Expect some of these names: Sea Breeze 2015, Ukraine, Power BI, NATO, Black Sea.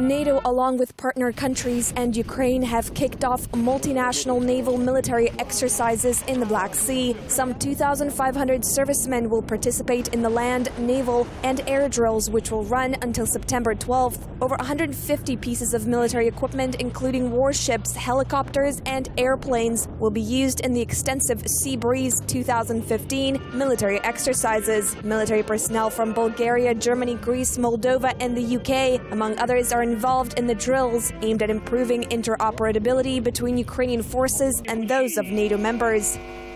NATO, along with partner countries and Ukraine, have kicked off multinational naval military exercises in the Black Sea. Some 2,500 servicemen will participate in the land, naval, and air drills, which will run until September 12th. Over 150 pieces of military equipment, including warships, helicopters, and airplanes, will be used in the extensive Sea Breeze 2015 military exercises. Military personnel from Bulgaria, Germany, Greece, Moldova, and the UK, among others, are involved in the drills aimed at improving interoperability between Ukrainian forces and those of NATO members.